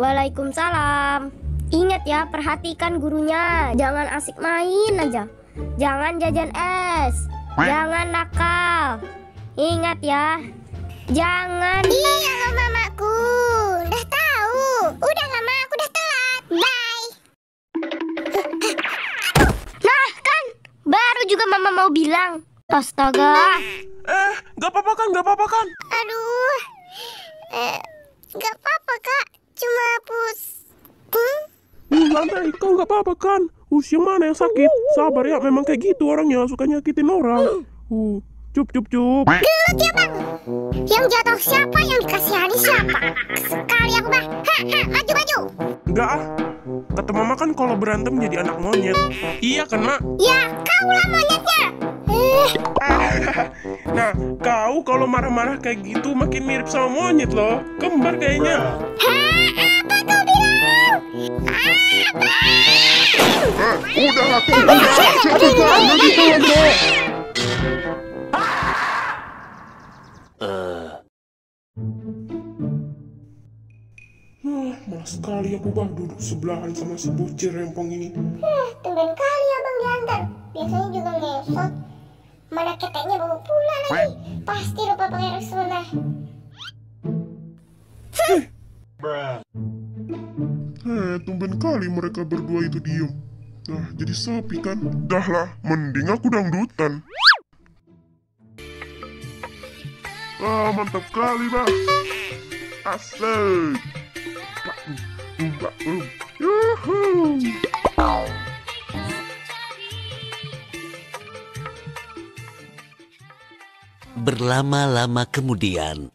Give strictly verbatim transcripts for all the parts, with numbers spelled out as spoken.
Waalaikumsalam. Ingat ya, perhatikan gurunya. Jangan asik main aja. Jangan jajan es. Jangan nakal. Ingat ya. Jangan. Iya, mamaku. Udah tahu. Udah lama aku udah telat. Bye. Nah, kan baru juga mama mau bilang. Astaga. Eh, gak apa-apa kan, gak apa-apa kan. Aduh. Eh, gak apa-apa kak. Cuma pus. Hmm? Uh, santai, kau gak apa-apa kan? Usia mana yang sakit? Sabar ya, memang kayak gitu orangnya, suka nyakitin orang. Uh, cup cup cup. Gelut ya bang. Yang jatuh siapa, yang dikasihani siapa? Sekali aku bah, ha ha, maju maju. Enggak ah, kata mama kan kalau berantem jadi anak monyet. Iya kan mak? Ya, kaulah monyetnya. Nah, kau kalau marah-marah kayak gitu makin mirip sama monyet loh. Kembar kayaknya. Hah, apa kau bilang? Apa? Eh, udah aku udah aku jangan gitu loh. Eh. Nah, malas sekali aku bang duduk sebelahan sama si bocil rempong ini. Hah, tumben kali abang diantar. Biasanya juga ngesot. Mana keteknya bawa pulang lagi. Pasti lupa pakai Rasulullah. Heh, hey, tumben kali mereka berdua itu diem. Nah, jadi sapi kan? Dah lah, mending aku dangdutan. Wah, mantap kali bang. Asik. Yuhuu. Berlama-lama kemudian.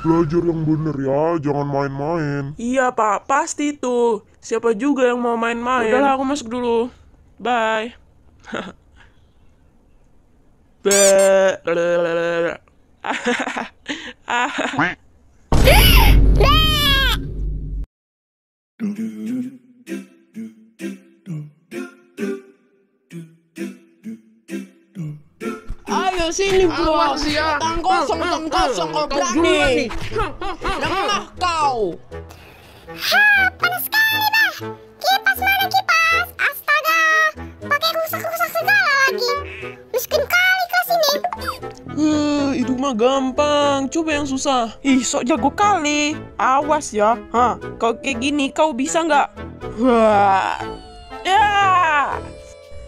Belajar yang bener ya, jangan main-main. Iya pak, pasti itu. Siapa juga yang mau main-main? Udahlah, aku masuk dulu. Bye. Sini bro, tang kosong, tang kosong, kau berani. Lemah kau. Ha, panas sekali bah. Kipas mana kipas? Astaga, pakai rusak-rusak segala lagi. Miskin kali kelas ini. Eh, itu mah gampang. Coba yang susah. Ih, sok jago kali. Awas ya. Ha, kau kayak gini, kau bisa nggak? Wah, ya.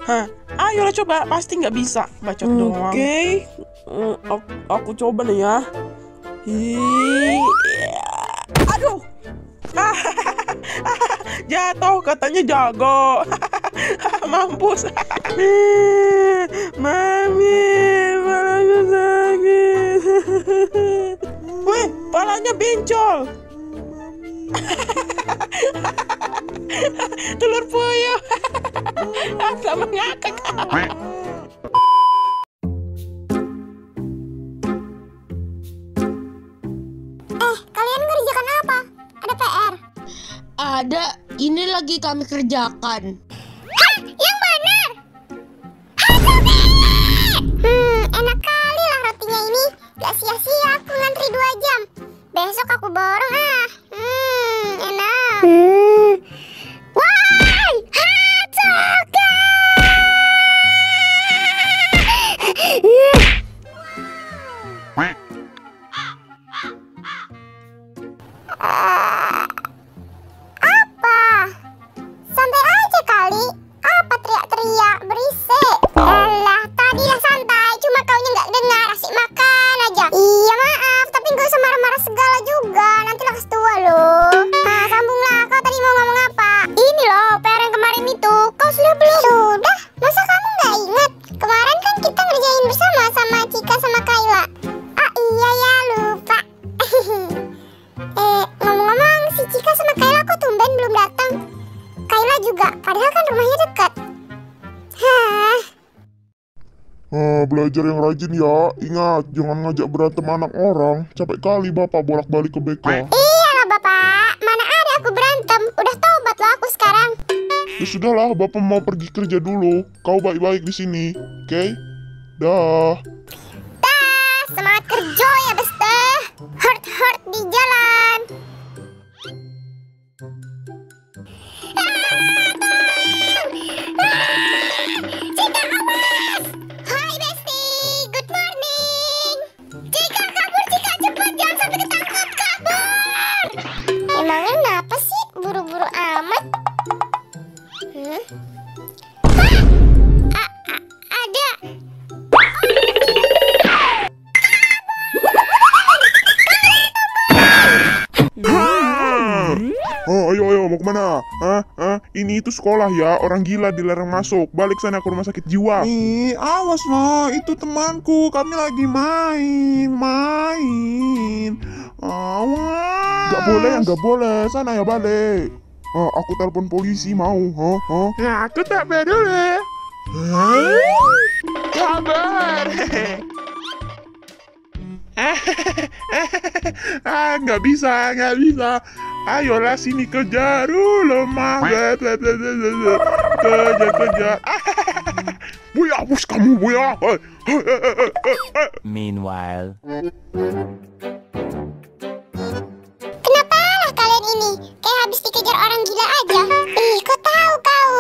Hah, ayolah coba, pasti nggak bisa. Bacot okay. Doang. Oke, uh, aku, aku coba nih ya. Hi, aduh, jatuh katanya jago, mampus. Mami, palaku sakit. Wih, palanya bencol. Telur puyuh. Sama ngakak. Eh, kalian ngerjakan apa? Ada P R? Ada, ini lagi kami kerjakan. Hah, yang benar. Hmm, enak kali lah rotinya ini. Gak sia-sia aku ngantri dua jam. Besok aku borong ah. Hmm, enak. Hmm. Belajar yang rajin ya, ingat jangan ngajak berantem anak orang. Capek kali bapak bolak-balik ke B K. Iyalah bapak, mana ada aku berantem. Udah tobat loh aku sekarang. Ya sudahlah, bapak mau pergi kerja dulu. Kau baik-baik di sini, oke? Okay? Dah. Dah, semangat kerja ya beste. Oh, ayo, ayo, mau kemana? Hah? Hah? Ini itu sekolah ya, orang gila dilarang masuk. Balik sana ke rumah sakit jiwa. Ih, awas loh, itu temanku. Kami lagi main, main. Awas. Gak boleh, gak boleh. Sana ya balik. Oh, aku telepon polisi mau, huh? Huh? Ya, aku tak peduli. Kabar. Ah, nggak bisa, nggak bisa. Ayolah sini kejar lemah, kejar kejar. Buya, bus kamu buya. Meanwhile, kenapa lah kalian ini kayak habis dikejar orang gila aja? Ih, kok tahu kau?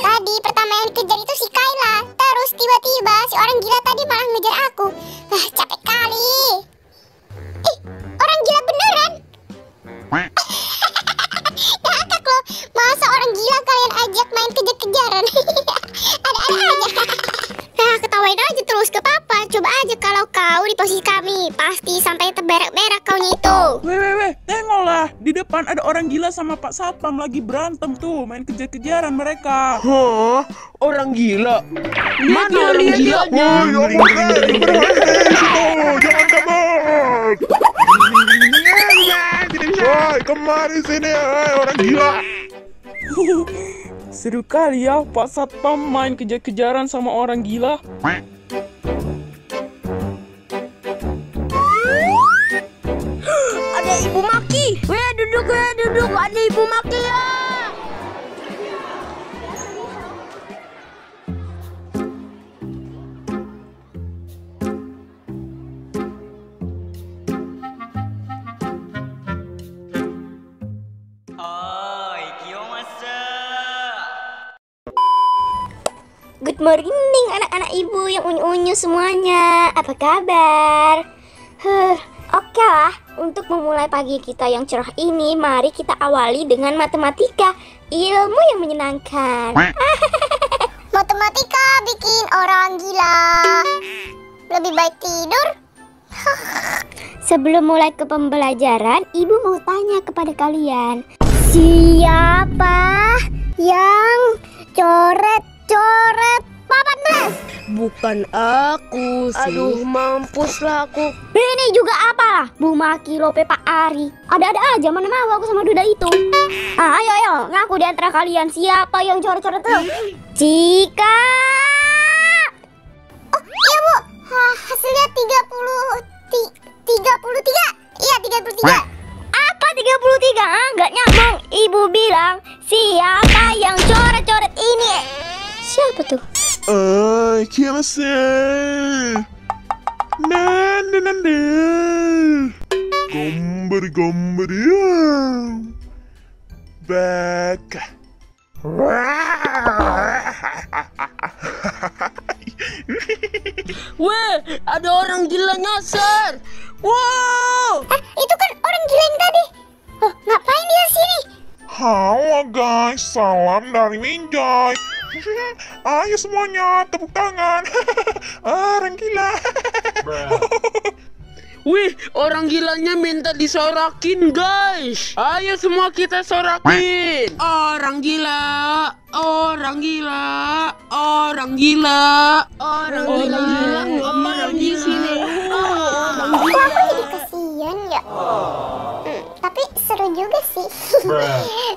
Tadi pertama yang dikejar itu si Kayla. Terus tiba-tiba si orang gila tadi malah ngejar aku. Wah, capek kali. Ih, orang gila beneran. Ngakak loh, masa orang gila kalian ajak main kejar-kejaran. Ada-ada aja. Nah, ketawain aja terus, ke papa. Coba aja kalau kau di posisi kami, pasti sampai terberak-berak kaunya itu. Weh, weh, weh, tengoklah. Di depan ada orang gila sama Pak Satpam lagi berantem tuh, main kejar-kejaran mereka. Hah? Orang gila? Mana orang gila? Woi, orang gila, jangan kabur. Woi, kemari sini, orang gila. Seru kali ya, Pak Satpam main kejar-kejaran sama orang gila. Ada Ibu Maki. Weh, duduk, weh, duduk. Ada Ibu Maki ya. Good morning anak-anak ibu yang unyu-unyu semuanya. Apa kabar? Huh, Oke okay lah, untuk memulai pagi kita yang cerah ini, mari kita awali dengan matematika. Ilmu yang menyenangkan. Matematika bikin orang gila. Lebih baik tidur. Sebelum mulai ke pembelajaran, ibu mau tanya kepada kalian. Siapa yang coret coret papan tulis? Bukan aku sih. Aduh, mampuslah aku. Ini juga apalah, Bu Maki, Lope, Pak Ari. Ada-ada aja, mana mau aku sama Duda itu. Ah, ayo, ayo, ngaku di antara kalian siapa yang coret-coret tuh? Jika... Oh, iya Bu. Hah, hasilnya tiga puluh tiga. Iya, tiga puluh tiga. tiga puluh tiga, ah, nggak nyambung. Ibu bilang siapa yang coret-coret ini? Siapa tuh? Eh, Kiamase. Nan nan nan. Gomber gomber ya. Back. Wah, ada orang gila nyasar. Wow. Ah, itu kan orang gila yang tadi. Oh, ngapain dia sini? Halo guys, salam dari Minjai. Ayo semuanya, tepuk tangan. Orang gila. Wih, orang gilanya minta disorakin guys. Ayo semua kita sorakin. Orang gila, orang gila, orang gila, orang gila, orang gila. Aku jadi kasihan ya. Tapi seru juga sih.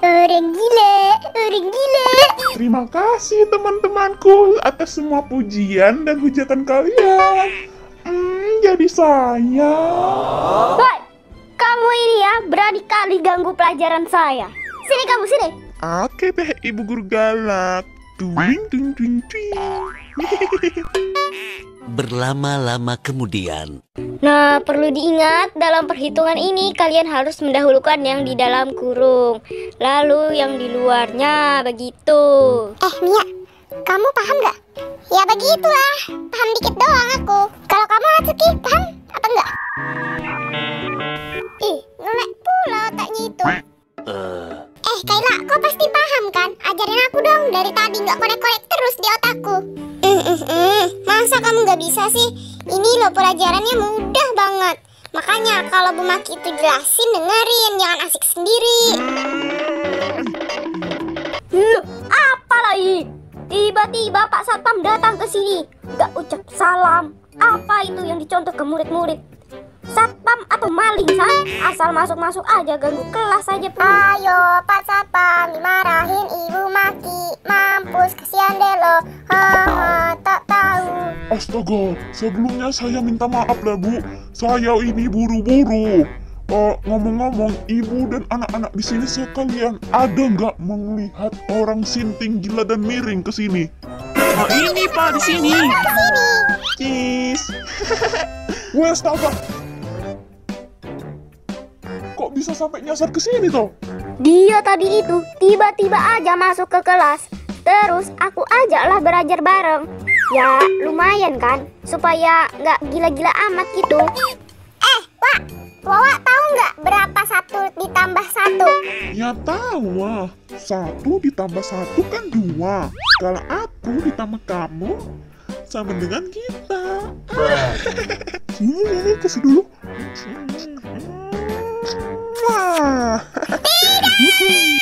Orang gila, orang gila. Terima kasih teman-temanku atas semua pujian dan hujatan kalian. Hmm, jadi saya. Boy, kamu ini ya berani kali ganggu pelajaran saya. Sini kamu, sini. Oke deh, Ibu Guru galak. Tuing, tuing, tuing, tuing. Berlama-lama kemudian. Nah, perlu diingat dalam perhitungan ini kalian harus mendahulukan yang di dalam kurung, lalu yang di luarnya, begitu. Eh Mia, kamu paham gak? Ya begitulah, paham dikit doang aku. Kalau kamu Hatsuki, paham apa enggak? Ih, ngelek pula otaknya itu. Uh. Eh Kayla, kau pasti paham kan? Ajarin aku dong, dari tadi nggak korek-korek terus di otakku. Mm -mm -mm. Masa kamu nggak bisa sih? Ini loh pelajarannya mudah banget. Makanya makanya kalau Bu Maki itu jelasin, dengerin, jangan asik sendiri. Loh, apalagi tiba-tiba Pak Satpam datang ke sini, gak ucap salam. Apa itu yang dicontoh ke murid-murid? Satpam atau maling, San? Asal masuk-masuk aja, ganggu kelas aja. Ayo Pak Satpam, dimarahin Ibu Maki. Mampus, kesian deh lo. Haha, tak tahu. Astaga, sebelumnya saya minta maaf lah Bu. Saya ini buru-buru. Uh, ngomong-ngomong, ibu dan anak-anak di sini sekalian ada nggak melihat orang sinting, gila dan miring ke sini? Oh, ini Pak, di sini. Cheese. Wes, apa? Kok bisa sampai nyasar ke sini toh? Dia tadi itu tiba-tiba aja masuk ke kelas. Terus aku ajaklah belajar bareng. Ya, lumayan kan, supaya nggak gila-gila amat gitu. Eh, Wak, Wak tahu nggak berapa satu ditambah satu? Ya tahu lah, satu ditambah satu kan dua. Kalau aku ditambah kamu sama dengan kita. Sini, sini, kasih dulu. Wah. Tidak.